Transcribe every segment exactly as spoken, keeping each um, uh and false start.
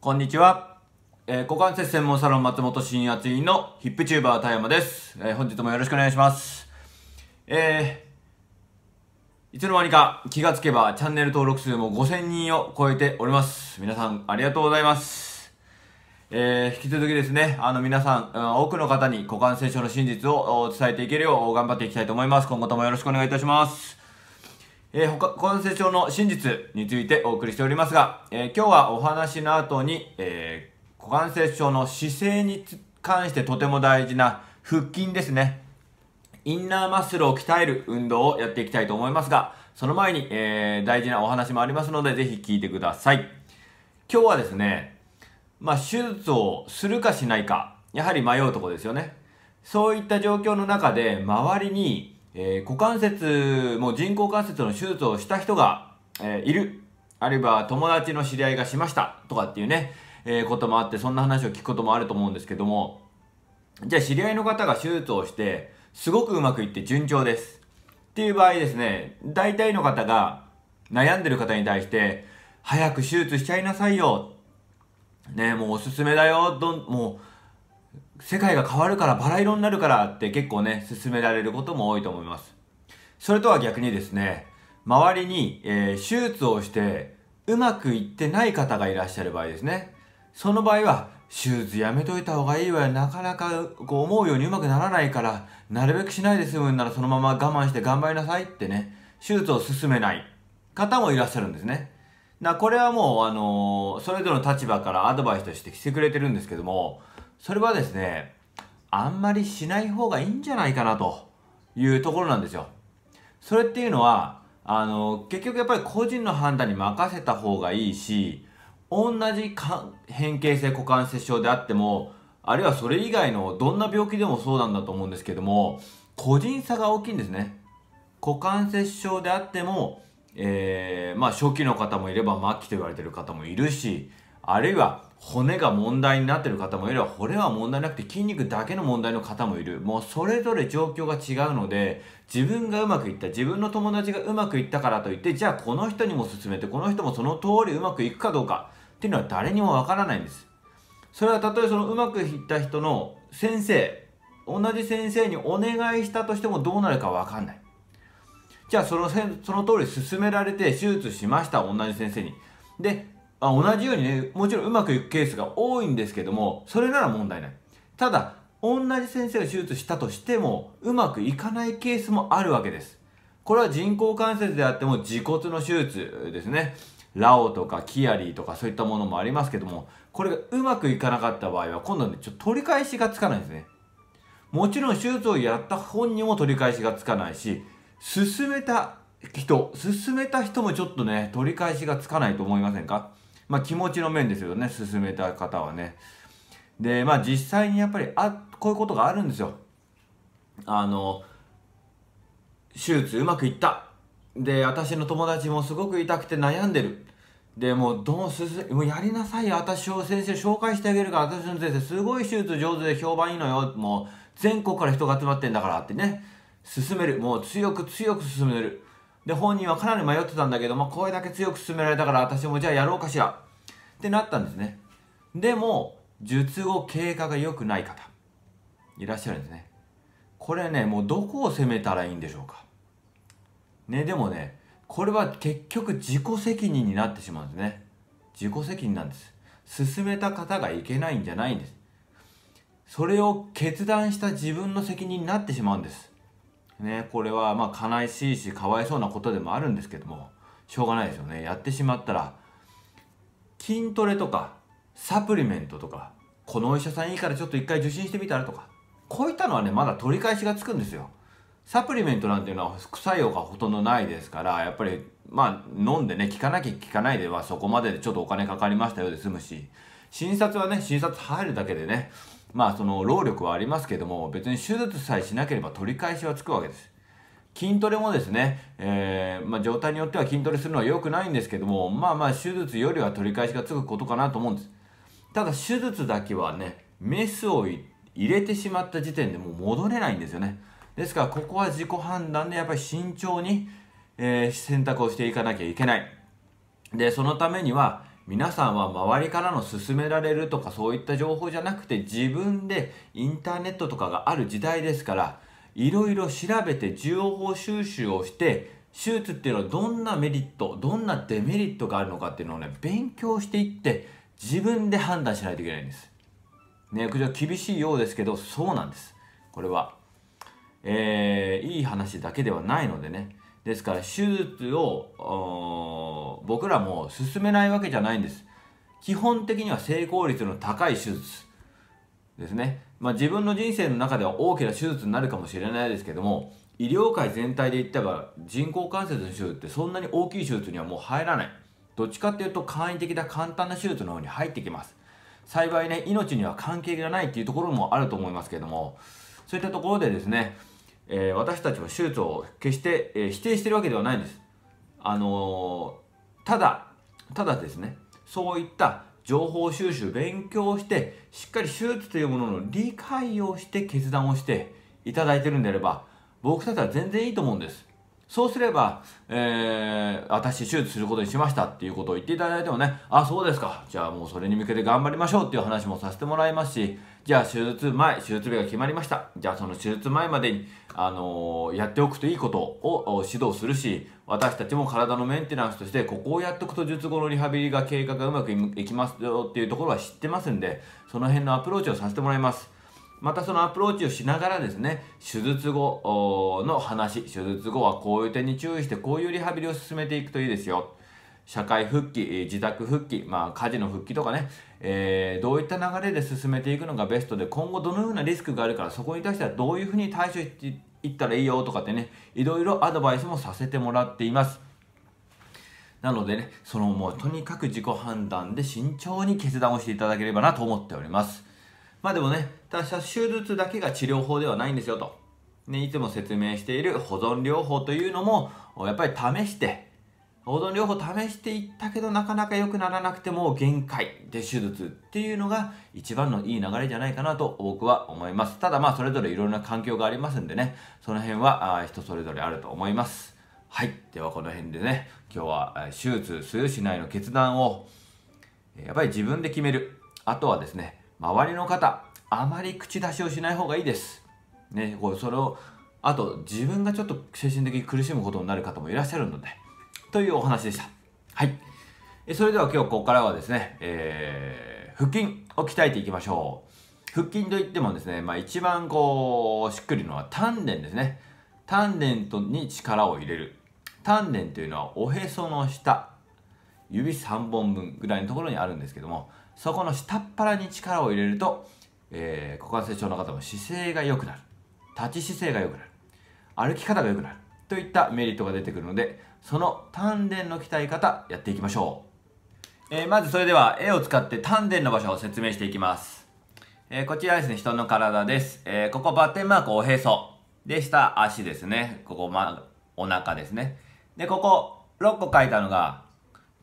こんにちは、えー、股関節専門サロン松本新圧院のヒップチューバー田山です、えー、本日もよろしくお願いします、えー、いつの間にか気がつけばチャンネル登録数もごせんにんを超えております。皆さんありがとうございます、えー、引き続きですね、あの皆さん多くの方に股関節症の真実を伝えていけるよう頑張っていきたいと思います。今後ともよろしくお願いいたします。えー、股関節症の真実についてお送りしておりますが、えー、今日はお話の後に、えー、股関節症の姿勢に関してとても大事な腹筋ですね。インナーマッスルを鍛える運動をやっていきたいと思いますが、その前に、えー、大事なお話もありますので、ぜひ聞いてください。今日はですね、まあ、手術をするかしないか、やはり迷うところですよね。そういった状況の中で、周りにえー、股関節も人工関節の手術をした人が、えー、いる、あるいは友達の知り合いがしましたとかっていうね、えー、こともあって、そんな話を聞くこともあると思うんですけども、じゃあ知り合いの方が手術をしてすごくうまくいって順調ですっていう場合ですね、大体の方が悩んでる方に対して「早く手術しちゃいなさいよ」ね、もうおすすめだよ、どんもう世界が変わるから、バラ色になるからって結構ね、勧められることも多いと思います。それとは逆にですね、周りに、えー、手術をしてうまくいってない方がいらっしゃる場合ですね。その場合は、手術やめといた方がいいわ、なかなかこう思うようにうまくならないから、なるべくしないで済むんならそのまま我慢して頑張りなさいってね、手術を勧めない方もいらっしゃるんですね。な、これはもう、あのー、それぞれの立場からアドバイスとしてしてくれてるんですけども、それはですね、あんまりしない方がいいんじゃないかなというところなんですよ。それっていうのは、あの、結局やっぱり個人の判断に任せた方がいいし、同じ変形性股関節症であっても、あるいはそれ以外のどんな病気でもそうなんだと思うんですけども、個人差が大きいんですね。股関節症であっても、えー、まあ初期の方もいれば末期と言われている方もいるし、あるいは骨が問題になっている方もいれば、骨は問題なくて筋肉だけの問題の方もいる。もうそれぞれ状況が違うので、自分がうまくいった、自分の友達がうまくいったからといって、じゃあこの人にも勧めて、この人もその通りうまくいくかどうかっていうのは誰にもわからないんです。それはたとえそのうまくいった人の先生、同じ先生にお願いしたとしてもどうなるかわかんない。じゃあその、その通り勧められて手術しました、同じ先生に。であ同じようにね、もちろんうまくいくケースが多いんですけども、それなら問題ない。ただ、同じ先生が手術したとしても、うまくいかないケースもあるわけです。これは人工関節であっても、自骨の手術ですね。ラオとかキアリーとかそういったものもありますけども、これがうまくいかなかった場合は、今度はね、ちょっと取り返しがつかないんですね。もちろん手術をやった本人も取り返しがつかないし、進めた人、進めた人もちょっとね、取り返しがつかないと思いませんか？まあ気持ちの面ですよね、勧めた方はね。で、まあ実際にやっぱりあこういうことがあるんですよ。あの、手術うまくいった。で、私の友達もすごく痛くて悩んでる。で、もうどうすす、もうやりなさいよ、私を先生紹介してあげるから、私の先生すごい手術上手で評判いいのよ。もう全国から人が集まってんだからってね、勧める。もう強く強く勧める。で、本人はかなり迷ってたんだけど、まあ、これだけ強く勧められたから、私もじゃあやろうかしらってなったんですね。でも、術後経過が良くない方、いらっしゃるんですね。これね、もうどこを責めたらいいんでしょうか。ね、でもね、これは結局自己責任になってしまうんですね。自己責任なんです。勧めた方がいけないんじゃないんです。それを決断した自分の責任になってしまうんです。ね、これはまあ悲しいしかわいそうなことでもあるんですけども、しょうがないですよね。やってしまったら、筋トレとかサプリメントとか、このお医者さんいいからちょっと一回受診してみたらとか、こういったのはね、まだ取り返しがつくんですよ。サプリメントなんていうのは副作用がほとんどないですから、やっぱりまあ飲んでね、効かなきゃ効かないではそこまででちょっとお金かかりましたよで済むし、診察はね、診察入るだけでね、まあその労力はありますけども、別に手術さえしなければ取り返しはつくわけです。筋トレもですね、えー、まあ状態によっては筋トレするのは良くないんですけども、まあまあ手術よりは取り返しがつくことかなと思うんです。ただ手術だけはね、メスを入れてしまった時点でもう戻れないんですよね。ですからここは自己判断でやっぱり慎重に、えー、選択をしていかなきゃいけない。で、そのためには、皆さんは周りからの勧められるとかそういった情報じゃなくて、自分でインターネットとかがある時代ですから、いろいろ調べて情報収集をして、手術っていうのはどんなメリット、どんなデメリットがあるのかっていうのをね、勉強していって自分で判断しないといけないんです。ね、これは厳しいようですけど、そうなんです。これは、えー、いい話だけではないのでね。ですから手術を僕らも進めないわけじゃないんです。基本的には成功率の高い手術ですね。まあ、自分の人生の中では大きな手術になるかもしれないですけども、医療界全体で言ったら人工関節の手術ってそんなに大きい手術にはもう入らない。どっちかっていうと簡易的な簡単な手術の方に入ってきます。幸いね、命には関係がないっていうところもあると思いますけども、そういったところでですね、えー、私たちは手術を決して、えー、否定してるわけではないんです。あのー、ただ、ただですね、そういった情報収集、勉強して、しっかり手術というものの理解をして決断をしていただいてるんであれば、僕たちは全然いいと思うんです。そうすれば、えー、私手術することにしましたっていうことを言っていただいてもね、あ、そうですか。じゃあもうそれに向けて頑張りましょうっていう話もさせてもらいますし、じゃあ手術前、手術日が決まりました。じゃあその手術前までに、あのー、やっておくといいことを指導するし、私たちも体のメンテナンスとして、ここをやっておくと術後のリハビリが経過がうまくいきますよっていうところは知ってますんで、その辺のアプローチをさせてもらいます。またそのアプローチをしながらですね、手術後の話、手術後はこういう点に注意して、こういうリハビリを進めていくといいですよ。社会復帰、自宅復帰、まあ、家事の復帰とかね、えー、どういった流れで進めていくのがベストで、今後どのようなリスクがあるから、そこに対してはどういうふうに対処していったらいいよとかってね、いろいろアドバイスもさせてもらっています。なのでね、そのもうとにかく自己判断で慎重に決断をしていただければなと思っております。まあでもね、ただ手術だけが治療法ではないんですよと、ね、いつも説明している保存療法というのもやっぱり試して、保存療法試していったけどなかなか良くならなくても限界で手術っていうのが一番のいい流れじゃないかなと僕は思います。ただまあそれぞれいろんな環境がありますんでね、その辺は人それぞれあると思います。はい、ではこの辺でね、今日は手術するしないの決断をやっぱり自分で決める。あとはですね、周りの方、あまり口出しをしない方がいいです。ね、こうそれを、あと自分がちょっと精神的に苦しむことになる方もいらっしゃるので、というお話でした。はい。それでは今日ここからはですね、えー、腹筋を鍛えていきましょう。腹筋といってもですね、まあ、一番こう、しっくりのは丹田ですね。丹田に力を入れる。丹田というのはおへその下、指さんぼんぶんぐらいのところにあるんですけども、そこの下っ腹に力を入れると、えー、股関節症の方も姿勢が良くなる。立ち姿勢が良くなる。歩き方が良くなる。といったメリットが出てくるので、その丹田の鍛え方やっていきましょう。えー、まずそれでは絵を使って丹田の場所を説明していきます。えー、こちらですね、人の体です。えー、ここバッテンマークおへそ。で、下足ですね。ここ、ま、お腹ですね。で、こころっこ書いたのが、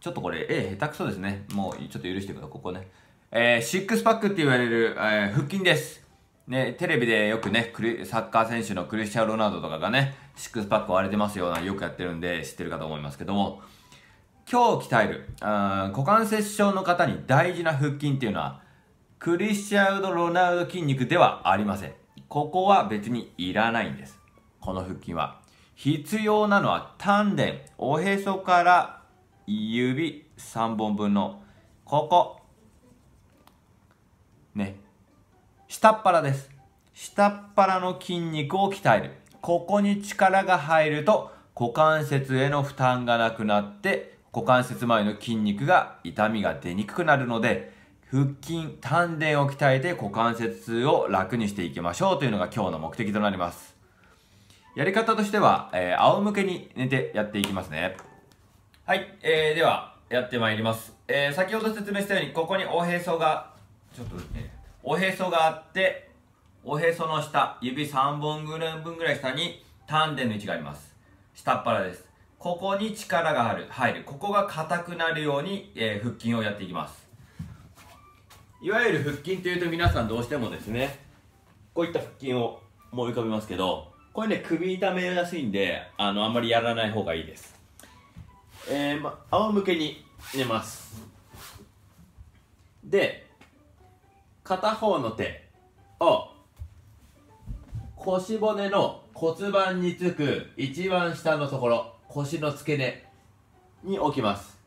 ちょっとこれ、絵下手くそですね。もうちょっと許してください、ここね。えー、シックスパックって言われる、えー、腹筋です。ね、テレビでよくね、サッカー選手のクリスチャン・ロナウドとかがね、シックスパック割れてますような、よくやってるんで知ってるかと思いますけども、今日鍛える、あ股関節症の方に大事な腹筋っていうのは、クリスチャン・ロナウド筋肉ではありません。ここは別にいらないんです。この腹筋は。必要なのは丹田、おへそから、指さんぼんぶんのここね、下っ腹です。下っ腹の筋肉を鍛える。ここに力が入ると股関節への負担がなくなって、股関節周りの筋肉が痛みが出にくくなるので、腹筋、丹田を鍛えて股関節を楽にしていきましょうというのが今日の目的となります。やり方としては、えー、仰向けに寝てやっていきますね。はい、えー、では、やってまいります。えー、先ほど説明したように、ここにおへそが、ちょっとね、おへそがあって、おへその下、指さんぼんぶんぐらい下に、丹田の位置があります。下っ腹です。ここに力が入る、入る。ここが硬くなるように、えー、腹筋をやっていきます。いわゆる腹筋というと、皆さんどうしてもですね、こういった腹筋を思い浮かべますけど、これね、首痛めやすいんで、あの、あんまりやらない方がいいです。えーま、仰向けに寝ます。で、片方の手を腰骨の骨盤につく一番下のところ、腰の付け根に置きます。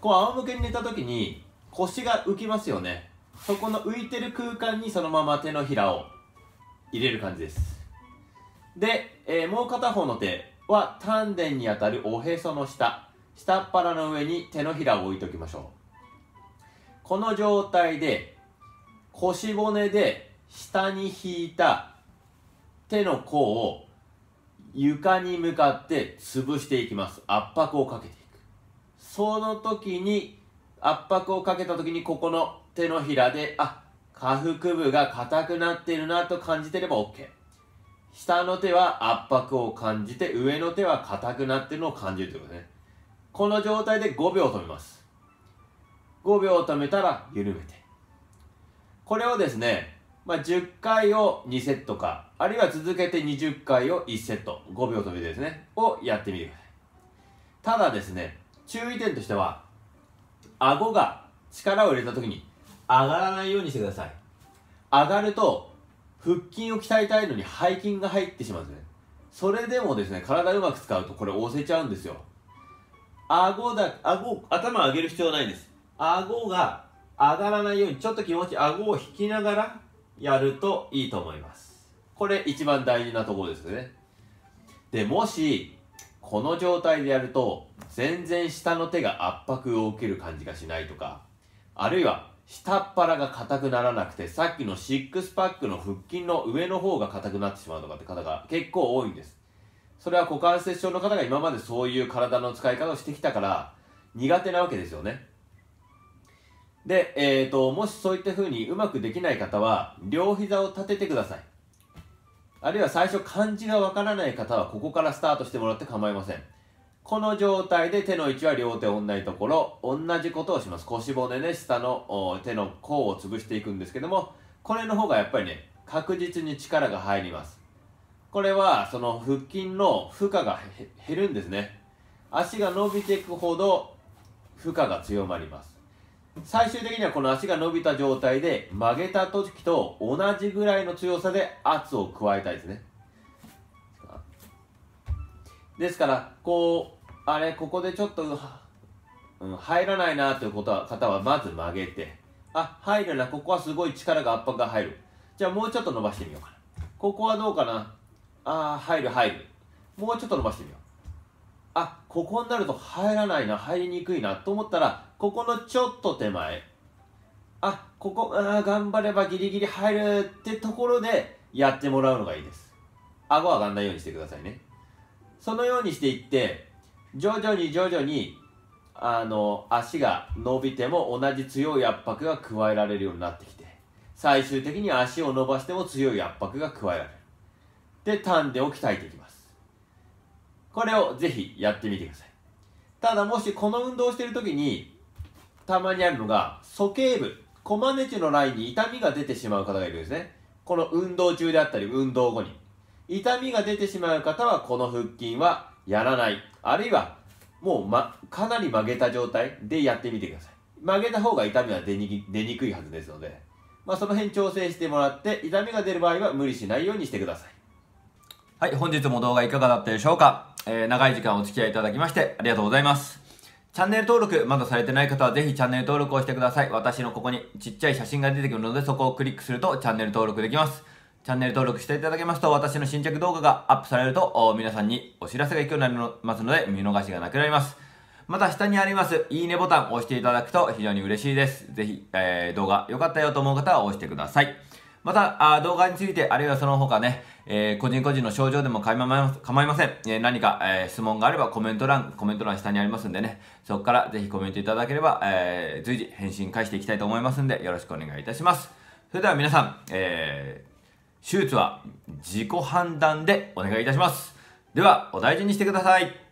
こう仰向けに寝た時に腰が浮きますよね。そこの浮いてる空間にそのまま手のひらを入れる感じです。で、えー、もう片方の手は丹田にあたるおへその下下っ腹の上に手のひらを置いておきましょう。この状態で腰骨で下に引いた手の甲を床に向かって潰していきます。圧迫をかけていく。その時に圧迫をかけた時にここの手のひらで、あ、下腹部が硬くなっているなと感じてれば OK。 下の手は圧迫を感じて、上の手は硬くなっているのを感じるということね。この状態でごびょう止めます。ごびょう止めたら緩めて、これをですね、まあ、じゅっかいをにセットか、あるいは続けてにじゅっかいをいちセット、ごびょう止めてですね、をやってみてください。ただですね、注意点としては、顎が力を入れた時に上がらないようにしてください。上がると腹筋を鍛えたいのに背筋が入ってしまうんですね。それでもですね、体うまく使うとこれ押せちゃうんですよ。顎だ、顎、頭を上げる必要ないんです。顎が上がらないように、ちょっと気持ち顎を引きながらやるといいと思います。これ一番大事なところですね。で、もしこの状態でやると全然下の手が圧迫を受ける感じがしないとか、あるいは下っ腹が硬くならなくて、さっきのシックスパックの腹筋の上の方が硬くなってしまうとかって方が結構多いんです。それは股関節症の方が今までそういう体の使い方をしてきたから苦手なわけですよね。で、えーと、もしそういった風にうまくできない方は両膝を立ててください。あるいは最初感じがわからない方はここからスタートしてもらって構いません。この状態で手の位置は両手同じところ、同じことをします。腰骨ね、下の手の甲を潰していくんですけども、これの方がやっぱりね、確実に力が入ります。これはその腹筋の負荷が減るんですね。足が伸びていくほど負荷が強まります。最終的にはこの足が伸びた状態で曲げた時と同じぐらいの強さで圧を加えたいですね。ですから、こう、あれ、ここでちょっと、うん、入らないなということは方はまず曲げて、あ、入るな、ここはすごい力が圧迫が入る、じゃあもうちょっと伸ばしてみようかな、ここはどうかな、あー、入る入る、もうちょっと伸ばしてみよう、あ、ここになると入らないな、入りにくいなと思ったら、ここのちょっと手前、あ、ここ、あー、頑張ればギリギリ入るってところでやってもらうのがいいです。顎上がんないようにしてくださいね。そのようにしていって徐々に徐々にあの足が伸びても同じ強い圧迫が加えられるようになってきて、最終的に足を伸ばしても強い圧迫が加えられる。で、丹田を鍛えていきます。これをぜひやってみてください。ただ、もしこの運動をしている時にたまにあるのが、鼠径部、コマネチのラインに痛みが出てしまう方がいるんですね。この運動中であったり運動後に痛みが出てしまう方は、この腹筋はやらない。あるいは、もう、ま、かなり曲げた状態でやってみてください。曲げた方が痛みは出に、出にくいはずですので、まあ、その辺調整してもらって、痛みが出る場合は無理しないようにしてください。はい、本日も動画いかがだったでしょうか。えー、長い時間お付き合いいただきましてありがとうございます。チャンネル登録、まだされてない方はぜひチャンネル登録をしてください。私のここにちっちゃい写真が出てくるので、そこをクリックするとチャンネル登録できます。チャンネル登録していただけますと、私の新着動画がアップされると、皆さんにお知らせが行くようになりますので、見逃しがなくなります。また下にあります、いいねボタンを押していただくと非常に嬉しいです。ぜひ、えー、動画良かったよと思う方は押してください。また、あ動画について、あるいはその他ね、えー、個人個人の症状でも構いません。えー、何か、えー、質問があればコメント欄、コメント欄下にありますんでね、そこからぜひコメントいただければ、えー、随時返信返していきたいと思いますんで、よろしくお願いいたします。それでは皆さん、えー手術は自己判断でお願いいたします。では、お大事にしてください。